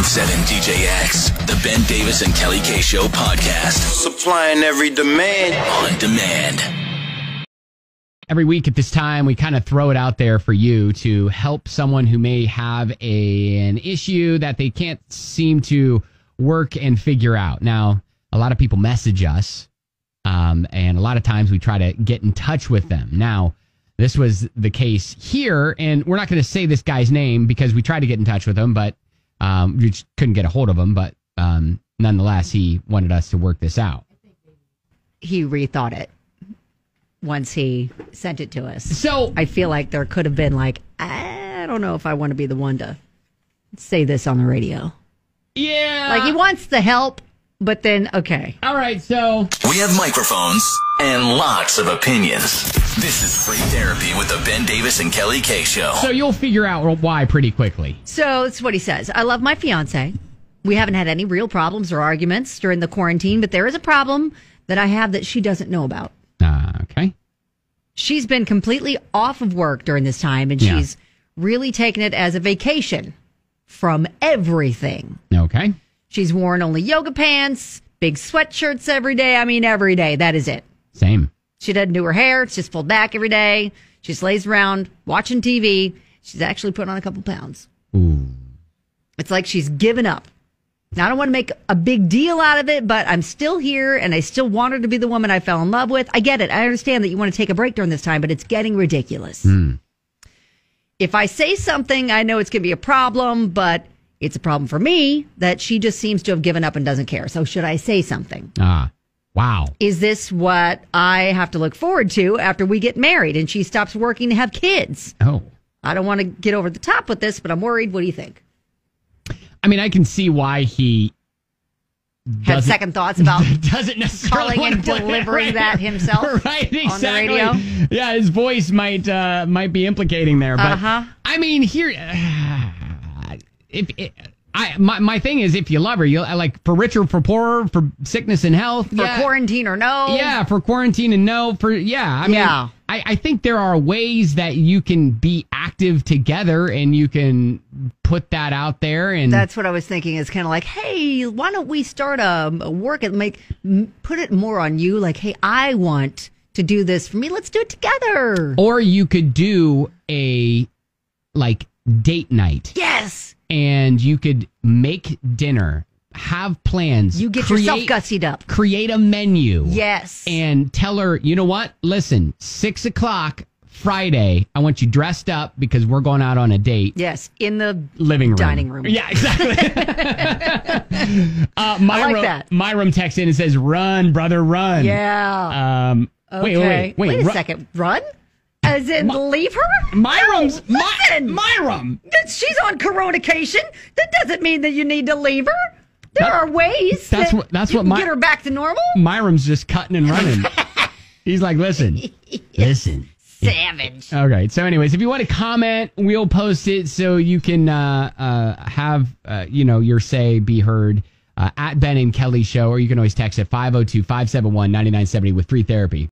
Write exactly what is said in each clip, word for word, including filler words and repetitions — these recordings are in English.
ninety-nine point seven D J X, the Ben Davis and Kelly K Show podcast. Supplying every demand. On demand. Every week at this time, we kind of throw it out there for you to help someone who may have a, an issue that they can't seem to work and figure out. Now, a lot of people message us, um, and a lot of times we try to get in touch with them. Now, this was the case here, and we're not going to say this guy's name because we tried to get in touch with him, but um, we just couldn't get a hold of him. But um, nonetheless, he wanted us to work this out. He rethought it once he sent it to us. So I feel like there could have been like, I don't know if I want to be the one to say this on the radio. Yeah. Like he wants the help, but then, okay. All right, so. We have microphones and lots of opinions. This is Free Therapy with the Ben Davis and Kelly K Show. So you'll figure out why pretty quickly. So it's what he says. I love my fiance. We haven't had any real problems or arguments during the quarantine, but there is a problem that I have that she doesn't know about. Uh, okay. She's been completely off of work during this time, and yeah. she's really taken it as a vacation from everything. Okay. She's worn only yoga pants, big sweatshirts every day. I mean, every day. That is it. Same. She doesn't do her hair. It's just pulled back every day. She just lays around watching T V. She's actually putting on a couple pounds. Ooh. It's like she's given up. Now, I don't want to make a big deal out of it, but I'm still here, and I still want her to be the woman I fell in love with. I get it. I understand that you want to take a break during this time, but it's getting ridiculous. Mm. If I say something, I know it's going to be a problem, but it's a problem for me that she just seems to have given up and doesn't care. So should I say something? Ah, wow. Is this what I have to look forward to after we get married and she stops working to have kids? Oh. I don't want to get over the top with this, but I'm worried. What do you think? I mean, I can see why he had second thoughts about doesn't necessarily calling and delivering right, that himself right, exactly. on the radio. Yeah, his voice might uh, might be implicating there. But uh-huh. I mean, here, uh, if it, I my my thing is, if you love her, you like for richer, for poorer, for sickness and health, for yeah. quarantine or no, yeah, for quarantine and no, for yeah. I mean, yeah. I, I think there are ways that you can be active together and you can put that out there. And that's what I was thinking is kind of like, hey, why don't we start a, a work and make put it more on you? Like, hey, I want to do this for me. Let's do it together. Or you could do a like date night. Yes. And you could make dinner. Have plans. You get create, yourself gussied up. Create a menu. Yes. And tell her, you know what? Listen, six o'clock Friday, I want you dressed up because we're going out on a date. Yes. In the living room. Dining room. Yeah, exactly. uh, Myram, I like that. Myram texts in and says, run, brother, run. Yeah. Um, okay. Wait, wait, wait. Wait, wait a run. second. Run? As in, My, leave her? Myram's... No, listen, My, Myram! She's on coronation. That doesn't mean that you need to leave her. There that, are ways that's that what, that's you what can My, get her back to normal. Myram's just cutting and running. He's like, listen, listen. Savage. All right. So anyways, if you want to comment, we'll post it so you can uh, uh, have, uh, you know, your say be heard uh, at Ben and Kelly Show, or you can always text at five oh two, five seven one, nine nine seven oh with Free Therapy.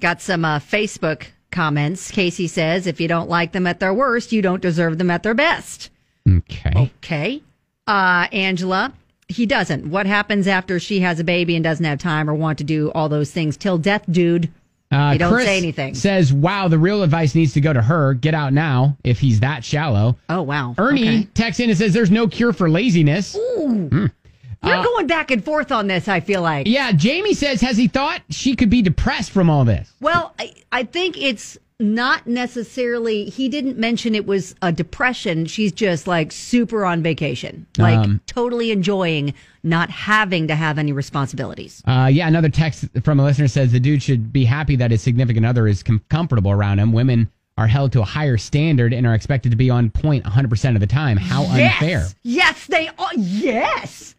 Got some uh, Facebook comments. Casey says, if you don't like them at their worst, you don't deserve them at their best. Okay. Okay. Uh, Angela, he doesn't. What happens after she has a baby and doesn't have time or want to do all those things till death, dude? Uh, you don't Chris say anything. Says, wow, the real advice needs to go to her. Get out now if he's that shallow. Oh, wow. Ernie okay. texts in and says, there's no cure for laziness. Ooh. Mm. You're uh, going back and forth on this, I feel like. Yeah, Jamie says, has he thought she could be depressed from all this? Well, I, I think it's not necessarily, he didn't mention it was a depression. She's just like super on vacation, like um, totally enjoying not having to have any responsibilities. Uh, yeah, another text from a listener says, the dude should be happy that his significant other is com- comfortable around him. Women are held to a higher standard and are expected to be on point one hundred percent of the time. How yes! unfair. Yes, they are. Yes.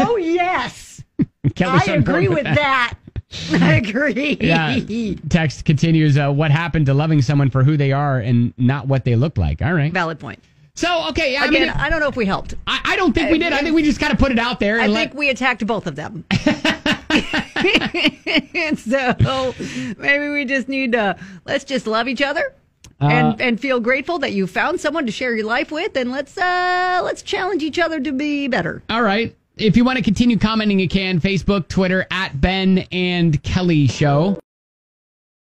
Oh, yes. I agree with that. that. I agree. Yeah. Text continues, uh, what happened to loving someone for who they are and not what they look like? All right. Valid point. So, okay. I Again, mean, I don't know if we helped. I, I don't think we did. I think we just kind of put it out there. And I think let... we attacked both of them. And so maybe we just need to, let's just love each other. Uh, and and feel grateful that you found someone to share your life with, and let's uh let's challenge each other to be better. All right. If you want to continue commenting, you can. Facebook, Twitter, at Ben and Kelly Show.